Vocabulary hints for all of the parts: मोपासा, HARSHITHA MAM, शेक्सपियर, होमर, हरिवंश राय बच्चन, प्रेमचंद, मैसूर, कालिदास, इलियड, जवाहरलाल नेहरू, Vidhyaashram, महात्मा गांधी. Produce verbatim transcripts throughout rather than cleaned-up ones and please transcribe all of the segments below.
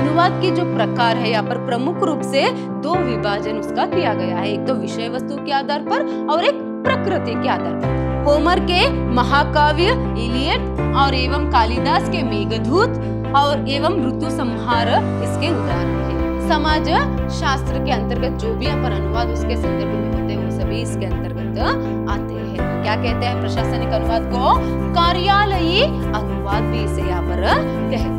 अनुवाद के जो प्रकार है यहाँ पर प्रमुख रूप से दो विभाजन उसका किया गया है, एक तो विषय वस्तु के आधार पर और एक प्रकृति के आधार पर। होमर के महाकाव्य इलियड और एवं कालिदास के मेघदूत और एवं ऋतु संहार इसके उदाहरण हैं। समाज शास्त्र के अंतर्गत जो भी यहाँ पर अनुवाद उसके संदर्भ में होते हैं वो सभी इसके अंतर्गत आते हैं। क्या कहते हैं प्रशासनिक अनुवाद को? कार्यालयी अनुवाद भी इसे यहाँ पर कहते हैं।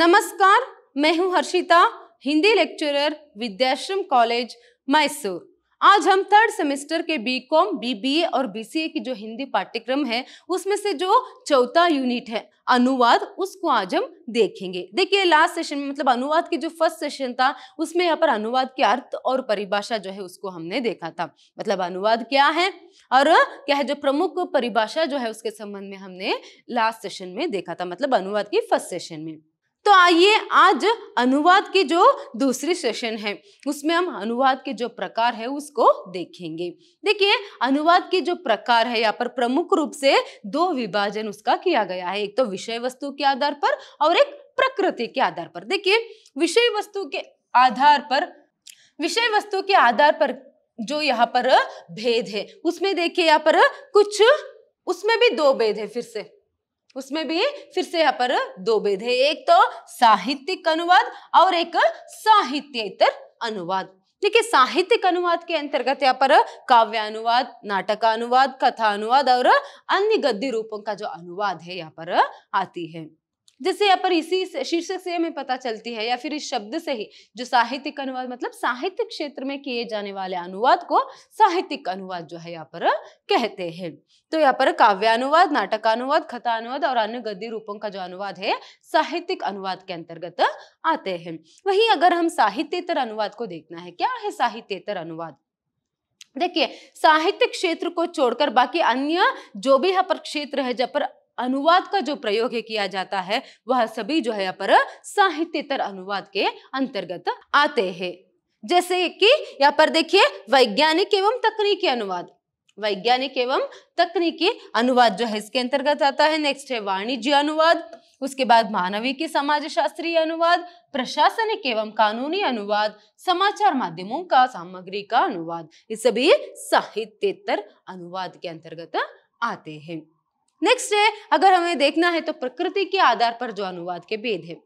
नमस्कार, मैं हूँ हर्षिता, हिंदी लेक्चरर, विद्याश्रम कॉलेज, मैसूर। आज हम थर्ड सेमेस्टर के B com, B B A और बी सी ए की जो हिंदी पाठ्यक्रम है उसमें से जो चौथा यूनिट है अनुवाद, उसको आज हम देखेंगे। देखिए लास्ट सेशन में मतलब अनुवाद की जो फर्स्ट सेशन था उसमें यहाँ पर अनुवाद के अर्थ और परिभाषा जो है उसको हमने देखा था, मतलब अनुवाद क्या है और क्या है जो प्रमुख परिभाषा जो है उसके संबंध में हमने लास्ट सेशन में देखा था, मतलब अनुवाद की फर्स्ट सेशन में। तो आइए आज अनुवाद की जो दूसरी सेशन है उसमें हम अनुवाद के जो प्रकार है उसको देखेंगे। देखिए अनुवाद के जो प्रकार है यहाँ पर प्रमुख रूप से दो विभाजन उसका किया गया है, एक तो विषय वस्तु के आधार पर और एक प्रकृति के आधार पर। देखिए विषय वस्तु के आधार पर, विषय वस्तु के आधार पर जो यहाँ पर भेद है उसमें देखिए यहाँ पर कुछ, उसमें भी दो भेद है, फिर से उसमें भी फिर से यहाँ पर दो भेद है, एक तो साहित्यिक अनुवाद और एक साहित्येतर अनुवाद। देखिए साहित्यिक अनुवाद के अंतर्गत यहाँ पर काव्य अनुवाद, नाटक अनुवाद, कथा अनुवाद और अन्य गद्य रूपों का जो अनुवाद है यहाँ पर आती है। जैसे यहाँ पर इसी शीर्षक से हमें पता चलती है या फिर इस शब्द से ही जो साहित्यिक अनुवाद मतलब साहित्य क्षेत्र में किए जाने वाले अनुवाद को साहित्यिक अनुवाद जो है यहाँ पर कहते हैं। तो यहाँ पर काव्यानुवाद, नाटकानुवाद, कथानुवाद और अन्य गद्य रूपों का जो अनुवाद है साहित्यिक अनुवाद के अंतर्गत आते हैं। वहीं अगर हम साहित्येतर अनुवाद को देखना है, क्या है साहित्येतर अनुवाद? देखिए साहित्य क्षेत्र को छोड़कर बाकी अन्य जो भी यहाँ पर क्षेत्र है जहाँ पर अनुवाद का जो प्रयोग है किया जाता है वह सभी जो है यहाँ पर साहित्येतर अनुवाद के अंतर्गत आते हैं। जैसे कि यहाँ पर देखिए वैज्ञानिक एवं तकनीकी अनुवाद, वैज्ञानिक एवं तकनीकी अनुवाद जो है इसके अंतर्गत आता है। नेक्स्ट है वाणिज्य अनुवाद, उसके बाद मानविकी समाज शास्त्रीय अनुवाद, प्रशासनिक एवं कानूनी अनुवाद, समाचार माध्यमों का सामग्री का अनुवाद, ये सभी साहित्येतर अनुवाद के अंतर्गत आते हैं। नेक्स्ट है अगर हमें देखना है तो प्रकृति के आधार पर जो अनुवाद के भेद है।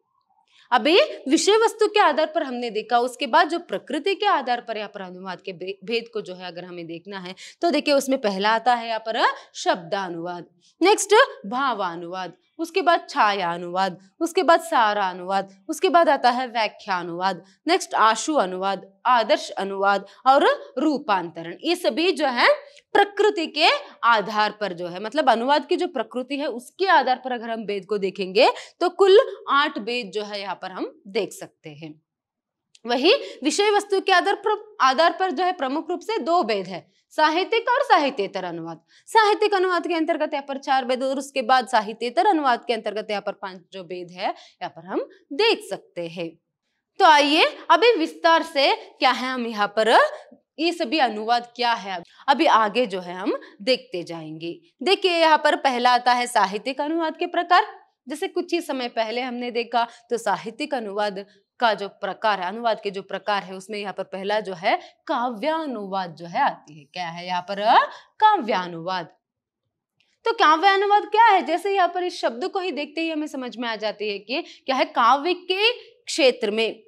अभी विषय वस्तु के आधार पर हमने देखा, उसके बाद जो प्रकृति के आधार पर यहाँ पर अनुवाद के भेद को जो है अगर हमें देखना है तो देखिए उसमें पहला आता है यहाँ पर शब्दानुवाद, नेक्स्ट भावानुवाद, उसके बाद छाया अनुवाद, उसके बाद सारा अनुवाद, उसके बाद आता है व्याख्या अनुवाद, नेक्स्ट आशु अनुवाद, आदर्श अनुवाद और रूपांतरण। ये सभी जो है प्रकृति के आधार पर जो है मतलब अनुवाद की जो प्रकृति है उसके आधार पर अगर हम भेद को देखेंगे तो कुल आठ भेद जो है यहाँ पर हम देख सकते हैं। वही विषय वस्तु के आधार पर आधार पर जो है प्रमुख रूप से दो भेद है, साहित्यिक और साहित्येतर अनुवाद। साहित्यिक अनुवाद के अंतर्गत यहाँ पर चार भेद और उसके बाद साहित्येतर अनुवाद के अंतर्गत यहाँ पर पांच जो भेद है यहाँ पर हम देख सकते हैं। तो आइए अभी विस्तार से क्या है हम यहाँ पर ये सभी अनुवाद क्या है अभी आगे जो है हम देखते जाएंगे। देखिए यहाँ पर पहला आता है साहित्यिक अनुवाद के प्रकार। जैसे कुछ ही समय पहले हमने देखा तो साहित्यिक अनुवाद का जो प्रकार है, अनुवाद के जो प्रकार है उसमें यहाँ पर पहला जो है काव्यानुवाद जो है आती है। क्या है यहाँ पर काव्यानुवाद? तो काव्यानुवाद क्या है? जैसे यहाँ पर इस शब्द को ही देखते ही हमें समझ में आ जाती है कि क्या है काव्य के क्षेत्र में,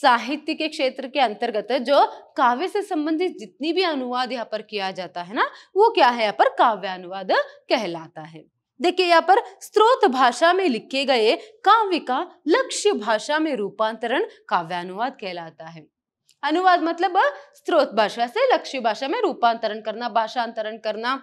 साहित्य के क्षेत्र के अंतर्गत जो काव्य से संबंधित जितनी भी अनुवाद यहाँ पर किया जाता है ना वो क्या है यहाँ पर काव्यानुवाद कहलाता है। देखिए यहाँ पर स्रोत भाषा में लिखे गए काव्य का लक्ष्य भाषा में रूपांतरण काव्यानुवाद कहलाता है। अनुवाद मतलब स्रोत भाषा से लक्ष्य भाषा में रूपांतरण करना, भाषांतरण करना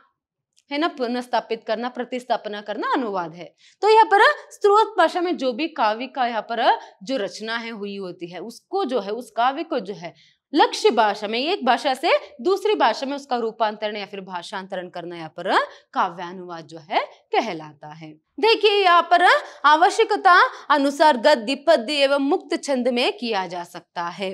है ना, पुनर्स्थापित करना, प्रतिस्थापना करना अनुवाद है। तो यहाँ पर स्रोत भाषा में जो भी काव्य का यहाँ पर जो रचना है हुई होती है उसको जो है उस काव्य को जो है लक्ष्य भाषा में एक भाषा से दूसरी भाषा में उसका रूपांतरण या फिर भाषांतरण करना यहाँ पर काव्यानुवाद जो है कहलाता है। देखिए यहाँ पर आवश्यकता अनुसार गद्य, पद्य एवं मुक्त छंद में किया जा सकता है।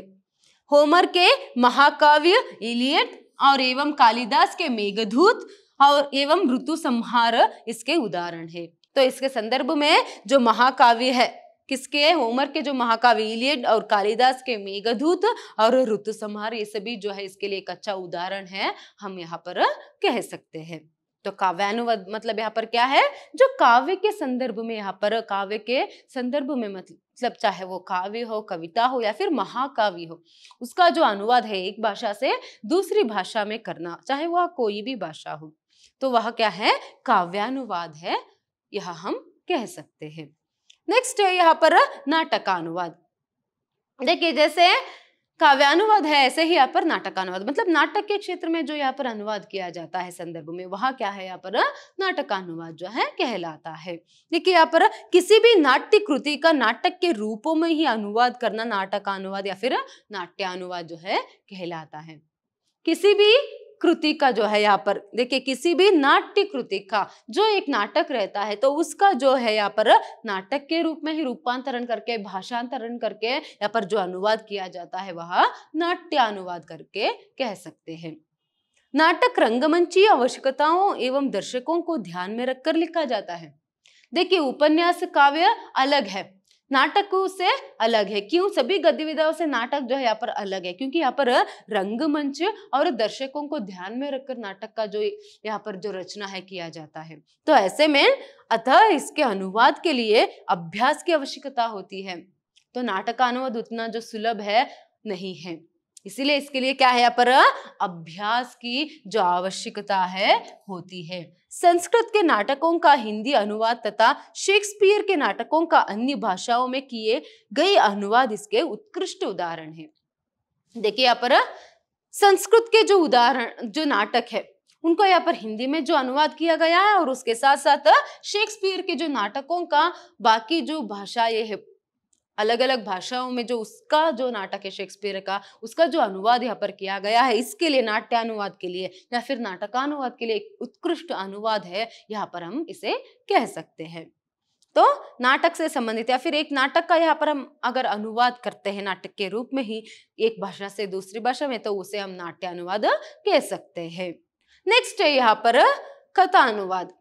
होमर के महाकाव्य इलियड और एवं कालिदास के मेघदूत और एवं ऋतु संहार इसके उदाहरण है। तो इसके संदर्भ में जो महाकाव्य है किसके, होमर के जो महाकाव्य इलियड और कालिदास के मेघदूत और ऋतु संहार, ये सभी जो है इसके लिए एक अच्छा उदाहरण है, हम यहाँ पर कह सकते हैं। तो काव्यानुवाद मतलब यहाँ पर क्या है, जो काव्य के संदर्भ में, यहाँ पर काव्य के संदर्भ में मतलब चाहे वो काव्य हो, कविता हो या फिर महाकाव्य हो, उसका जो अनुवाद है एक भाषा से दूसरी भाषा में करना, चाहे वह कोई भी भाषा हो, तो वह क्या है, काव्यानुवाद है, यह हम कह सकते हैं। नेक्स्ट है यहाँ पर नाटकानुवाद। देखिए जैसे काव्यानुवाद है ऐसे ही यहाँ पर नाटकानुवाद, मतलब नाटक के क्षेत्र में जो यहाँ पर अनुवाद किया जाता है संदर्भ में, वहाँ क्या है, यहाँ पर नाटकानुवाद जो है कहलाता है। देखिए यहाँ पर किसी भी नाट्य कृति का नाटक के रूपों में ही अनुवाद करना नाटकानुवाद या फिर नाट्यानुवाद जो है कहलाता है। किसी भी कृति का जो है यहाँ पर, देखिए किसी भी नाट्य कृति का जो एक नाटक रहता है, तो उसका जो है यहाँ पर नाटक के रूप में ही रूपांतरण करके, भाषांतरण करके यहाँ पर जो अनुवाद किया जाता है वह नाट्यानुवाद करके कह सकते हैं। नाटक रंगमंची आवश्यकताओं एवं दर्शकों को ध्यान में रखकर लिखा जाता है। देखिए उपन्यास काव्य अलग है, नाटक से अलग है। क्यों? सभी गतिविधियों से नाटक जो है यहाँ पर अलग है, क्योंकि यहाँ पर रंगमंच और दर्शकों को ध्यान में रखकर नाटक का जो यहाँ पर जो रचना है किया जाता है। तो ऐसे में अतः इसके अनुवाद के लिए अभ्यास की आवश्यकता होती है। तो नाटक अनुवाद उतना जो सुलभ है नहीं है, इसीलिए इसके लिए क्या है, यहाँ पर अभ्यास की जो आवश्यकता है होती है। संस्कृत के नाटकों का हिंदी अनुवाद तथा शेक्सपियर के नाटकों का अन्य भाषाओं में किए गए अनुवाद इसके उत्कृष्ट उदाहरण है। देखिए यहाँ पर संस्कृत के जो उदाहरण, जो नाटक है उनको यहाँ पर हिंदी में जो अनुवाद किया गया है, और उसके साथ साथ शेक्सपियर के जो नाटकों का बाकी जो भाषा ये है, अलग अलग भाषाओं में जो उसका जो नाटक है शेक्सपियर का, उसका जो अनुवाद यहाँ पर किया गया है, इसके लिए नाट्यानुवाद के लिए या फिर नाटकानुवाद के लिए उत्कृष्ट अनुवाद है, यहाँ पर हम इसे कह सकते हैं। तो नाटक से संबंधित या फिर एक नाटक का यहाँ पर हम अगर अनुवाद करते हैं नाटक के रूप में ही एक भाषा से दूसरी भाषा में, तो उसे हम नाट्यानुवाद कह सकते हैं। नेक्स्ट है यहाँ पर कथानुवाद।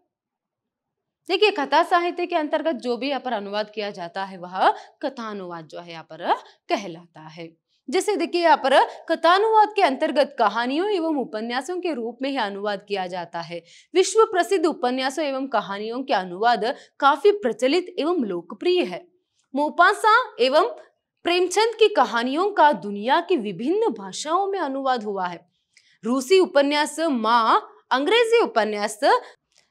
देखिए कथा साहित्य के अंतर्गत जो भी यहाँ पर अनुवाद किया जाता है वह कथानुवाद जो है यहाँ पर कहलाता है। जैसे देखिए यहाँ पर कथानुवाद के अंतर्गत कहानियों एवं उपन्यासों के रूप में ही अनुवाद किया जाता है। विश्व प्रसिद्ध उपन्यासों एवं कहानियों के अनुवाद काफी प्रचलित एवं लोकप्रिय है। मोपासा एवं प्रेमचंद की कहानियों का दुनिया की विभिन्न भाषाओं में अनुवाद हुआ है। रूसी उपन्यास माँ, अंग्रेजी उपन्यास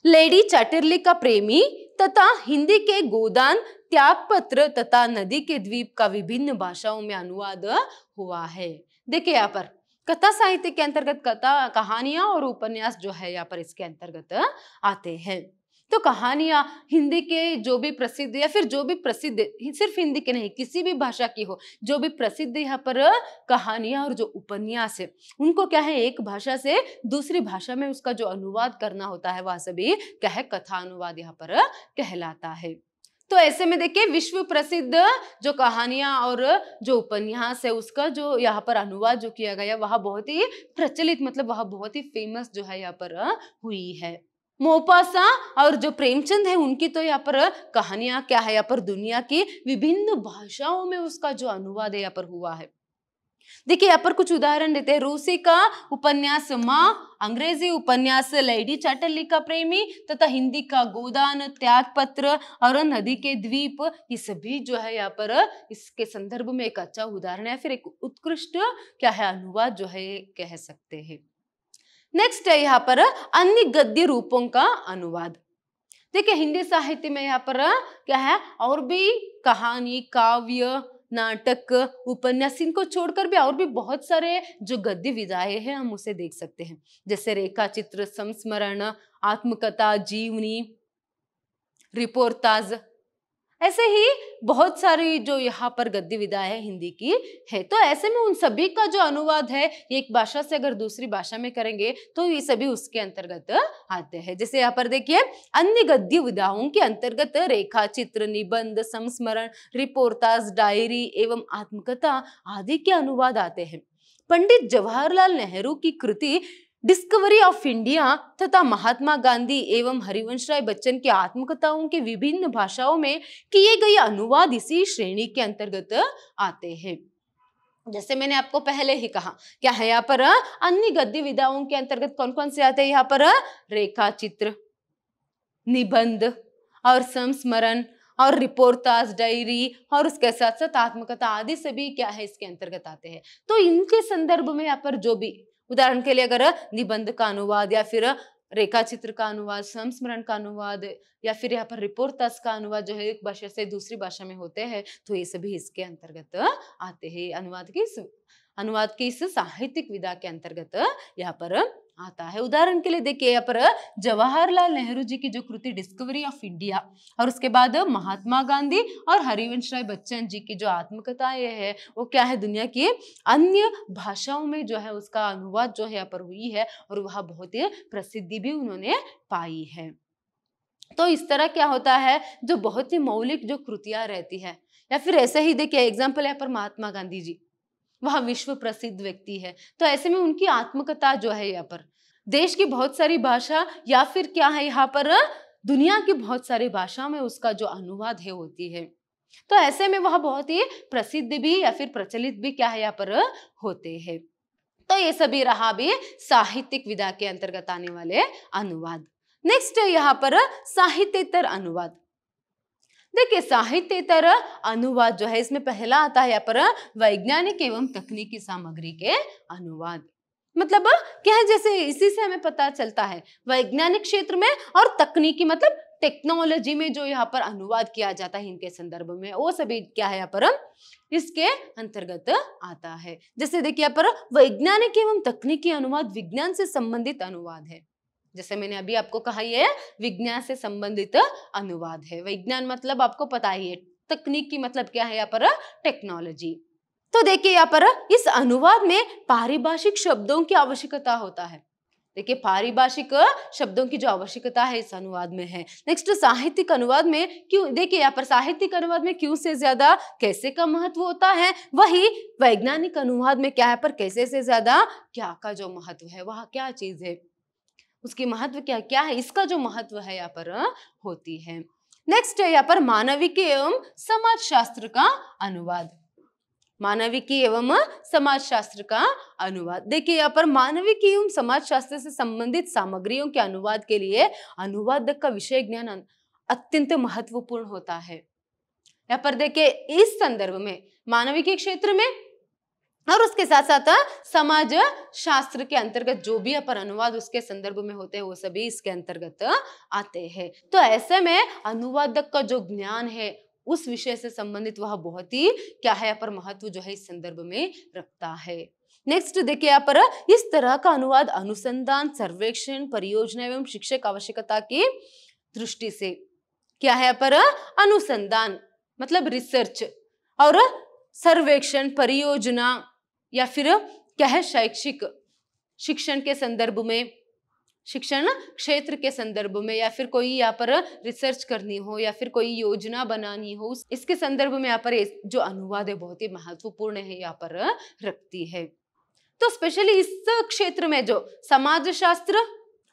लेडी चैटरली का प्रेमी तथा हिंदी के गोदान, त्यागपत्र तथा नदी के द्वीप का विभिन्न भाषाओं में अनुवाद हुआ है। देखिए यहाँ पर कथा साहित्य के अंतर्गत कथा, कहानियां और उपन्यास जो है यहाँ पर इसके अंतर्गत आते हैं। तो कहानियां हिंदी के जो भी प्रसिद्ध या फिर जो भी प्रसिद्ध, सिर्फ हिंदी के नहीं किसी भी भाषा की हो, जो भी प्रसिद्ध यहाँ पर कहानियां और जो उपन्यास है उनको क्या है, एक भाषा से दूसरी भाषा में उसका जो अनुवाद करना होता है वह सभी क्या है, कथानुवाद यहाँ पर कहलाता है। तो ऐसे में देखिए विश्व प्रसिद्ध जो कहानियां और जो उपन्यास है उसका जो यहाँ पर अनुवाद जो किया गया वह बहुत ही प्रचलित, मतलब वह बहुत ही फेमस जो है यहाँ पर हुई है। मोपासा और जो प्रेमचंद है उनकी तो यहाँ पर कहानियां क्या है, यहाँ पर दुनिया की विभिन्न भाषाओं में उसका जो अनुवाद है यहाँ पर हुआ है। देखिए यहाँ पर कुछ उदाहरण देते हैं। रूसी का उपन्यास माँ, अंग्रेजी उपन्यास लेडी चैटरली का प्रेमी तथा हिंदी का गोदान, त्यागपत्र और नदी के द्वीप, ये सभी जो है यहाँ पर इसके संदर्भ में एक अच्छा उदाहरण है, फिर एक उत्कृष्ट क्या है अनुवाद जो है कह सकते हैं। नेक्स्ट है यहाँ पर अन्य गद्य रूपों का अनुवाद। देखिए हिंदी साहित्य में यहाँ पर क्या है, और भी कहानी, काव्य, नाटक, उपन्यास, इनको छोड़कर भी और भी बहुत सारे जो गद्य विधाएं हैं हम उसे देख सकते हैं। जैसे रेखा चित्र, संस्मरण, आत्मकथा, जीवनी, रिपोर्टाज, ऐसे ही बहुत सारी जो यहाँ पर गद्य विधाएं है हिंदी की है। तो ऐसे में उन सभी का जो अनुवाद है एक भाषा से अगर दूसरी भाषा में करेंगे तो ये सभी उसके अंतर्गत आते हैं। जैसे यहाँ पर देखिए अन्य गद्य विधाओं के अंतर्गत रेखा चित्र, निबंध, संस्मरण, रिपोर्टाज, डायरी एवं आत्मकथा आदि के अनुवाद आते हैं। पंडित जवाहरलाल नेहरू की कृति डिस्कवरी ऑफ इंडिया तथा महात्मा गांधी एवं हरिवंश राय बच्चन के आत्मकथाओं के विभिन्न भाषाओं में किए गए अनुवाद इसी श्रेणी के अंतर्गत आते हैं। जैसे मैंने आपको पहले ही कहा, क्या है यहाँ पर अन्य गद्य विधाओं के अंतर्गत कौन कौन से आते हैं? यहाँ पर रेखा चित्र, निबंध और संस्मरण और रिपोर्टाज, डायरी और उसके साथ साथ आत्मकथा आदि सभी क्या है इसके अंतर्गत आते हैं। तो इनके संदर्भ में यहाँ पर जो भी, उदाहरण के लिए अगर निबंध का अनुवाद या फिर रेखा चित्र का अनुवाद, संस्मरण का अनुवाद या फिर यहाँ पर रिपोर्टाज का अनुवाद जो है एक भाषा से दूसरी भाषा में होते हैं, तो ये सभी इसके अंतर्गत आते हैं। अनुवाद की अनुवाद की इस साहित्यिक विधा के अंतर्गत यहाँ पर आता है। उदाहरण के लिए देखिए, यहाँ पर जवाहरलाल नेहरू जी की जो कृति डिस्कवरी ऑफ इंडिया और उसके बाद महात्मा गांधी और हरिवंश राय बच्चन जी की जो आत्मकथाएं है वो क्या है, दुनिया की अन्य भाषाओं में जो है उसका अनुवाद जो है यहाँ पर हुई है और वह बहुत ही प्रसिद्धि भी उन्होंने पाई है। तो इस तरह क्या होता है, जो बहुत ही मौलिक जो कृतियां रहती है, या फिर ऐसे ही देखिए एग्जाम्पल यहाँ पर महात्मा गांधी जी, वह विश्व प्रसिद्ध व्यक्ति है, तो ऐसे में उनकी आत्मकथा जो है यहाँ पर देश की बहुत सारी भाषा या फिर क्या है यहाँ पर दुनिया की बहुत सारी भाषा में उसका जो अनुवाद है होती है, तो ऐसे में वह बहुत ही प्रसिद्ध भी या फिर प्रचलित भी क्या है यहाँ पर होते हैं। तो ये सभी रहा भी साहित्यिक विधा के अंतर्गत आने वाले अनुवाद। नेक्स्ट यहाँ पर साहित्यतर अनुवाद। देखिए साहित्यतर अनुवाद जो है इसमें पहला आता है यहाँ पर वैज्ञानिक एवं तकनीकी सामग्री के अनुवाद। मतलब क्या है, जैसे इसी से हमें पता चलता है वैज्ञानिक क्षेत्र में और तकनीकी मतलब टेक्नोलॉजी में जो यहाँ पर अनुवाद किया जाता है इनके संदर्भ में, वो सभी क्या है यहाँ पर इसके अंतर्गत आता है। जैसे देखिए यहाँ पर वैज्ञानिक एवं तकनीकी अनुवाद विज्ञान से संबंधित अनुवाद है। जैसे मैंने अभी आपको कहा ये विज्ञान से संबंधित अनुवाद है। विज्ञान मतलब आपको पता ही है, तकनीकी मतलब क्या है यहाँ पर टेक्नोलॉजी। तो देखिए यहाँ पर इस अनुवाद में पारिभाषिक शब्दों की आवश्यकता होता है। देखिए पारिभाषिक शब्दों की जो आवश्यकता है इस अनुवाद में है। नेक्स्ट साहित्यिक अनुवाद में क्यों, देखिए यहाँ पर साहित्यिक अनुवाद में क्यों से ज्यादा कैसे का महत्व होता है, वही वैज्ञानिक अनुवाद में क्या है पर कैसे से ज्यादा क्या का जो महत्व है, वह क्या चीज है, उसकी महत्व क्या क्या है, इसका जो महत्व है यहाँ पर होती है। नेक्स्ट है यहाँ पर मानविकी एवं समाजशास्त्र का अनुवाद। मानविकी एवं समाजशास्त्र का अनुवाद, देखिए यहाँ पर मानविकी एवं समाजशास्त्र से संबंधित सामग्रियों के अनुवाद के लिए अनुवादक का विषय ज्ञान अत्यंत महत्वपूर्ण होता है। यहाँ पर देखिए इस संदर्भ में मानविकी क्षेत्र में और उसके साथ साथ समाज शास्त्र के अंतर्गत जो भी अपन अनुवाद उसके संदर्भ में होते हैं वो सभी इसके अंतर्गत आते हैं। तो ऐसे में अनुवादक का जो ज्ञान है उस विषय से संबंधित वह बहुत ही क्या है यहाँ पर महत्व जो है इस संदर्भ में रखता है। नेक्स्ट देखिए यहाँ पर इस तरह का अनुवाद अनुसंधान, सर्वेक्षण, परियोजना एवं शिक्षक आवश्यकता की दृष्टि से क्या है यहाँ पर अनुसंधान मतलब रिसर्च और सर्वेक्षण, परियोजना या फिर क्या है शैक्षिक शिक्षण के संदर्भ में, शिक्षण क्षेत्र के संदर्भ में, या फिर कोई यहाँ पर रिसर्च करनी हो या फिर कोई योजना बनानी हो, इसके संदर्भ में यहाँ पर जो अनुवाद है बहुत ही महत्वपूर्ण है यहाँ पर रखती है। तो स्पेशली इस क्षेत्र में जो समाजशास्त्र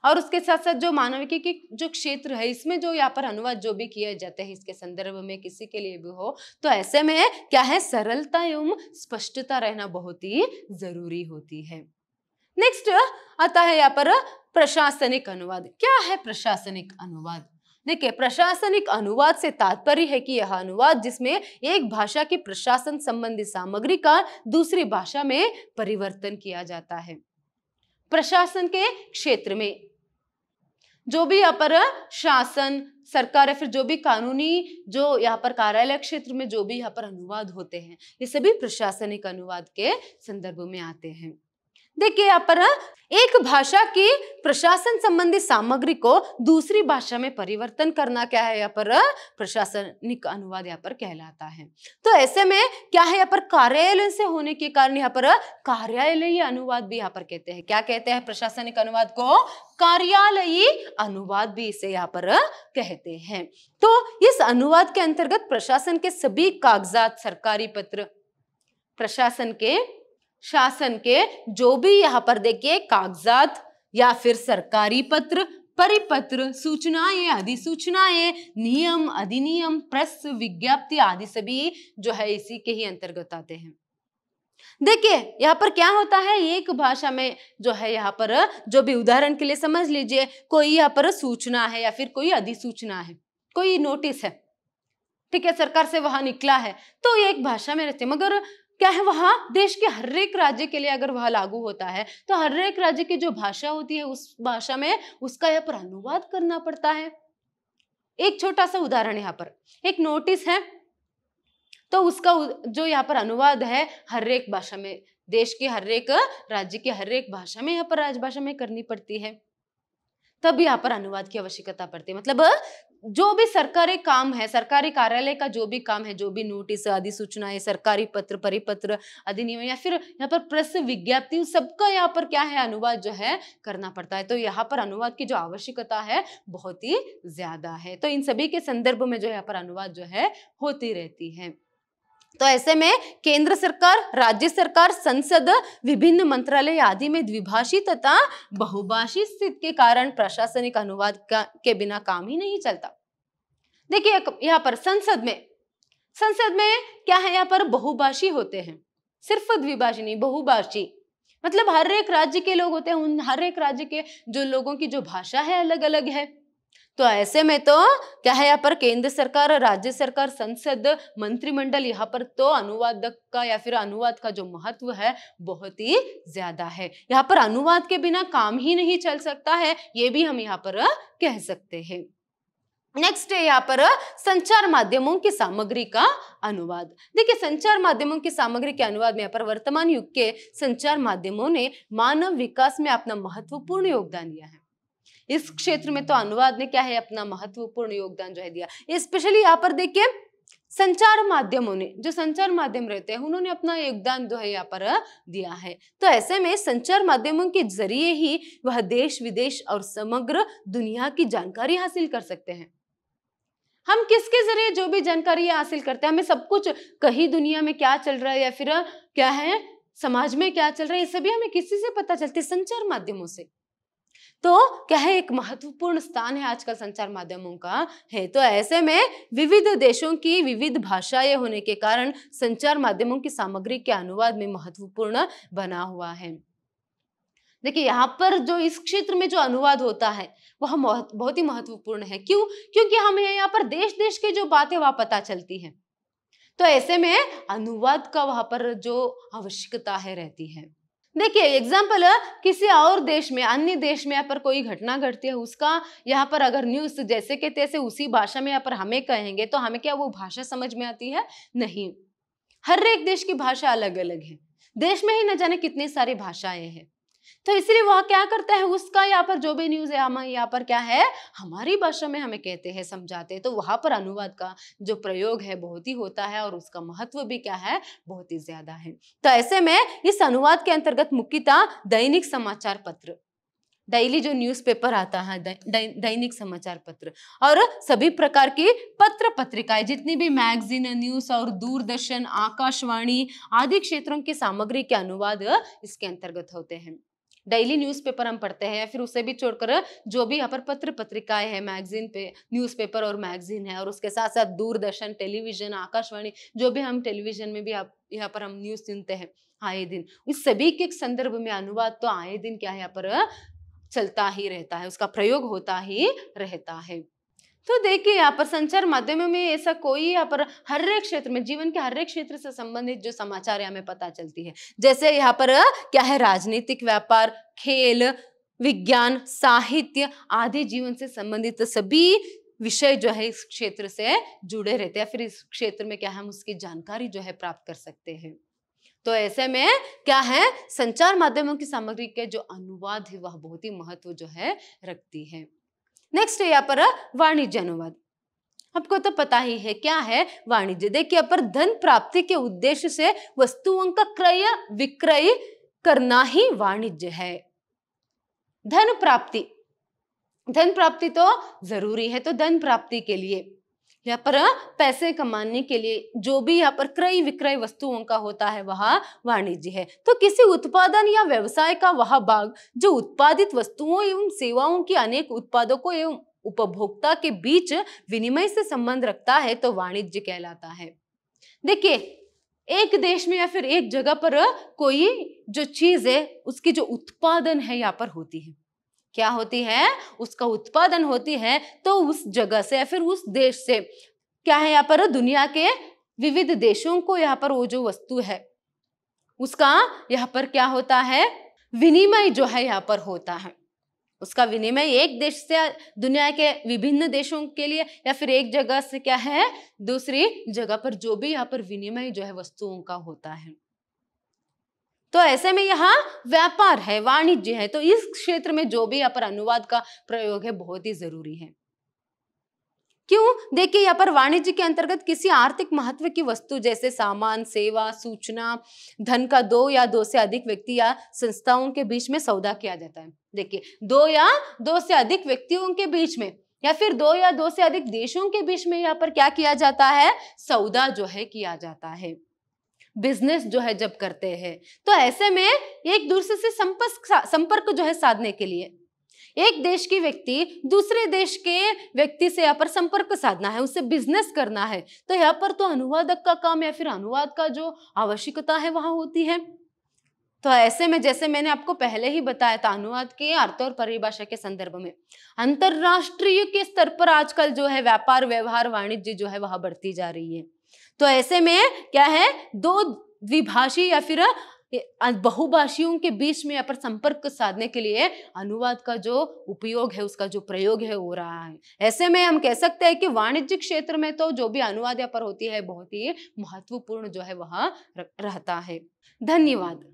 और उसके साथ साथ जो मानविकी के जो क्षेत्र है इसमें जो यहाँ पर अनुवाद जो भी किए जाते हैं इसके संदर्भ में किसी के लिए भी हो, तो ऐसे में क्या है सरलता एवं स्पष्टता रहना बहुत ही जरूरी होती है। नेक्स्ट आता है यहाँ पर प्रशासनिक अनुवाद। क्या है प्रशासनिक अनुवाद? देखिए प्रशासनिक अनुवाद से तात्पर्य है कि यह अनुवाद जिसमें एक भाषा की प्रशासन संबंधी सामग्री का दूसरी भाषा में परिवर्तन किया जाता है। प्रशासन के क्षेत्र में जो भी यहाँ पर शासन, सरकार या फिर जो भी कानूनी जो यहाँ पर कार्यालय क्षेत्र में जो भी यहाँ पर अनुवाद होते हैं ये सभी प्रशासनिक अनुवाद के संदर्भ में आते हैं। देखिए यहाँ पर एक भाषा की प्रशासन संबंधी सामग्री को दूसरी भाषा में परिवर्तन करना क्या है यहाँ पर प्रशासनिक अनुवाद यहाँ पर कहलाता है। तो ऐसे में क्या है यहाँ पर कार्यालय से होने के कारण यहाँ पर कार्यालयी अनुवाद भी यहाँ पर कहते हैं। क्या कहते हैं प्रशासनिक अनुवाद को? कार्यालयी अनुवाद भी इसे यहाँ पर कहते हैं। तो इस अनुवाद के अंतर्गत प्रशासन के सभी कागजात, सरकारी पत्र, प्रशासन के शासन के जो भी यहाँ पर देखिए कागजात, या फिर सरकारी पत्र, परिपत्र, सूचनाएं, अधिसूचनाएं, नियम, अधिनियम, प्रेस विज्ञप्ति आदि सभी जो है इसी के ही अंतर्गत आते हैं। देखिए यहाँ पर क्या होता है, एक भाषा में जो है यहाँ पर जो भी उदाहरण के लिए समझ लीजिए, कोई यहाँ पर सूचना है या फिर कोई अधिसूचना है, कोई नोटिस है, ठीक है, सरकार से वहां निकला है तो एक भाषा में रहते, मगर क्या है वहां देश के हर एक राज्य के लिए अगर वह लागू होता है तो हर एक राज्य की जो भाषा होती है उस भाषा में उसका यहाँ पर अनुवाद करना पड़ता है। एक छोटा सा उदाहरण, यहाँ पर एक नोटिस है तो उसका जो यहाँ पर अनुवाद है हर एक भाषा में, देश की हर एक राज्य की हर एक भाषा में यहाँ पर राजभाषा में करनी पड़ती है, तब यहाँ पर अनुवाद की आवश्यकता पड़ती है। मतलब जो भी सरकारी काम है, सरकारी कार्यालय का जो भी काम है, जो भी नोटिस, अधिसूचनाएं, सरकारी पत्र, परिपत्र, अधिनियम या फिर यहाँ पर प्रेस विज्ञप्ति, सबका यहाँ पर क्या है अनुवाद जो है करना पड़ता है। तो यहाँ पर अनुवाद की जो आवश्यकता है बहुत ही ज्यादा है। तो इन सभी के संदर्भ में जो यहाँ पर अनुवाद जो है होती रहती है। तो ऐसे में केंद्र सरकार, राज्य सरकार, संसद, विभिन्न मंत्रालय आदि में द्विभाषी तथा बहुभाषी स्थिति के कारण प्रशासनिक अनुवाद का, के बिना काम ही नहीं चलता। देखिए यहाँ पर संसद में, संसद में क्या है यहाँ पर बहुभाषी होते हैं, सिर्फ द्विभाषी नहीं, बहुभाषी मतलब हर एक राज्य के लोग होते हैं, उन हर एक राज्य के जो लोगों की जो भाषा है अलग अलग है। तो ऐसे में तो क्या है यहाँ पर केंद्र सरकार, राज्य सरकार, संसद, मंत्रिमंडल, यहाँ पर तो अनुवादक का या फिर अनुवाद का जो महत्व है बहुत ही ज्यादा है। यहाँ पर अनुवाद के बिना काम ही नहीं चल सकता है, ये भी हम यहाँ पर कह सकते हैं। नेक्स्ट है यहाँ पर संचार माध्यमों की सामग्री का अनुवाद। देखिए संचार माध्यमों की सामग्री के अनुवाद में यहाँ पर वर्तमान युग के संचार माध्यमों ने मानव विकास में अपना महत्वपूर्ण योगदान दिया है। इस क्षेत्र में तो अनुवाद ने क्या है अपना महत्वपूर्ण योगदान जो है दिया। स्पेशली यहाँ पर देखिए संचार माध्यमों ने, जो संचार माध्यम रहते हैं उन्होंने अपना योगदान जो है यहाँ पर दिया है। तो ऐसे में संचार माध्यमों के जरिए ही वह देश विदेश और समग्र दुनिया की जानकारी हासिल कर सकते हैं। हम किसके जरिए जो भी जानकारी हासिल करते हैं, हमें सब कुछ कहीं दुनिया में क्या चल रहा है या फिर क्या है समाज में क्या चल रहा है, ये सभी हमें किसी से पता चलती है, संचार माध्यमों से। तो क्या है एक महत्वपूर्ण स्थान है आजकल संचार माध्यमों का है। तो ऐसे में विविध देशों की विविध भाषाएं होने के कारण संचार माध्यमों की सामग्री के अनुवाद में महत्वपूर्ण बना हुआ है। देखिए यहाँ पर जो इस क्षेत्र में जो अनुवाद होता है वह बहुत ही महत्वपूर्ण है। क्यों? क्योंकि हमें यहाँ पर देश देश की जो बातें वहां पता चलती है। तो ऐसे में अनुवाद का वहां पर जो आवश्यकता है रहती है। देखिए एग्जाम्पल, किसी और देश में, अन्य देश में यहाँ पर कोई घटना घटती है, उसका यहाँ पर अगर न्यूज़ जैसे के तैसे उसी भाषा में यहाँ पर हमें कहेंगे तो हमें क्या वो भाषा समझ में आती है? नहीं। हर एक देश की भाषा अलग अलग है, देश में ही न जाने कितनी सारी भाषाएं हैं। तो इसलिए वह क्या करता है, उसका यहाँ पर जो भी न्यूज़ है हम यहाँ पर क्या है हमारी भाषा में हमें कहते हैं, समझाते हैं। तो वहाँ पर अनुवाद का जो प्रयोग है बहुत ही होता है और उसका महत्व भी क्या है बहुत ही ज्यादा है। तो ऐसे में इस अनुवाद के अंतर्गत मुख्यतः दैनिक समाचार पत्र, डेली जो न्यूज़पेपर आता है दैनिक समाचार पत्र, और सभी प्रकार की पत्र पत्रिकाएं, जितनी भी मैगजीन, न्यूज और दूरदर्शन, आकाशवाणी आदि क्षेत्रों की सामग्री के अनुवाद इसके अंतर्गत होते हैं। डेली न्यूज़पेपर हम पढ़ते हैं या फिर उसे भी छोड़कर जो भी यहाँ पर पत्र पत्रिकाएं हैं, मैगजीन पे न्यूज़पेपर और मैगजीन है, और उसके साथ साथ दूरदर्शन, टेलीविजन, आकाशवाणी, जो भी हम टेलीविजन में भी यहाँ पर हम न्यूज़ सुनते हैं आए दिन, उस सभी के संदर्भ में अनुवाद तो आए दिन क्या है यहाँ पर चलता ही रहता है, उसका प्रयोग होता ही रहता है। तो देखिए यहाँ पर संचार माध्यमों में ऐसा कोई यहाँ पर हर एक क्षेत्र में, जीवन के हर एक क्षेत्र से संबंधित जो समाचार है हमें पता चलती है। जैसे यहाँ पर क्या है राजनीतिक, व्यापार, खेल, विज्ञान, साहित्य आदि जीवन से संबंधित सभी विषय जो है इस क्षेत्र से जुड़े रहते हैं, फिर इस क्षेत्र में क्या हम उसकी जानकारी जो है प्राप्त कर सकते हैं। तो ऐसे में क्या है संचार माध्यमों की सामग्री के जो अनुवाद है वह बहुत ही महत्व जो है रखती है। नेक्स्ट है यहाँ पर वाणिज्य अनुवाद। आपको तो पता ही है क्या है वाणिज्य। देखिए यहाँ पर धन प्राप्ति के उद्देश्य से वस्तुओं का क्रय विक्रय करना ही वाणिज्य है। धन प्राप्ति, धन प्राप्ति तो जरूरी है, तो धन प्राप्ति के लिए यहाँ पर पैसे कमाने के लिए जो भी यहाँ पर क्रय विक्रय वस्तुओं का होता है वह वाणिज्य है। तो किसी उत्पादन या व्यवसाय का वह भाग जो उत्पादित वस्तुओं एवं सेवाओं की अनेक उत्पादकों एवं उपभोक्ता के बीच विनिमय से संबंध रखता है तो वाणिज्य कहलाता है। देखिए, एक देश में या फिर एक जगह पर कोई जो चीज है उसकी जो उत्पादन है यहाँ पर होती है, क्या होती है, उसका उत्पादन होती है। तो उस जगह से या फिर उस देश से क्या है, यहाँ पर दुनिया के विविध देशों को यहाँ पर वो जो वस्तु है उसका यहाँ पर क्या होता है, विनिमय जो है यहाँ पर होता है। उसका विनिमय एक देश से दुनिया के विभिन्न देशों के लिए या फिर एक जगह से क्या है दूसरी जगह पर जो भी यहाँ पर विनिमय जो है वस्तुओं का होता है। तो ऐसे में यहाँ व्यापार है, वाणिज्य है। तो इस क्षेत्र में जो भी यहाँ पर अनुवाद का प्रयोग है बहुत ही जरूरी है। क्यों? देखिए, यहाँ पर वाणिज्य के अंतर्गत किसी आर्थिक महत्व की वस्तु जैसे सामान, सेवा, सूचना, धन का दो या दो से अधिक व्यक्ति या संस्थाओं के बीच में सौदा किया जाता है। देखिए, दो या दो से अधिक व्यक्तियों के बीच में या फिर दो या दो से अधिक देशों के बीच में यहाँ पर क्या किया जाता है, सौदा जो है किया जाता है, बिजनेस जो है जब करते हैं। तो ऐसे में एक दूसरे से संपर्क संपर्क जो है साधने के लिए एक देश की व्यक्ति दूसरे देश के व्यक्ति से यहाँ पर संपर्क साधना है, उससे बिजनेस करना है। तो यहाँ पर तो अनुवादक का काम या फिर अनुवाद का जो आवश्यकता है वहां होती है। तो ऐसे में जैसे मैंने आपको पहले ही बताया था, अनुवाद के अर्थ और परिभाषा के संदर्भ में अंतरराष्ट्रीय के स्तर पर आजकल जो है व्यापार, व्यवहार, वाणिज्य जो है वहां बढ़ती जा रही है। तो ऐसे में क्या है, दो द्विभाषी या फिर बहुभाषियों के बीच में यहाँ पर संपर्क साधने के लिए अनुवाद का जो उपयोग है, उसका जो प्रयोग है हो रहा है। ऐसे में हम कह सकते हैं कि वाणिज्य क्षेत्र में तो जो भी अनुवाद यहाँ पर होती है बहुत ही महत्वपूर्ण जो है वहां रहता है। धन्यवाद।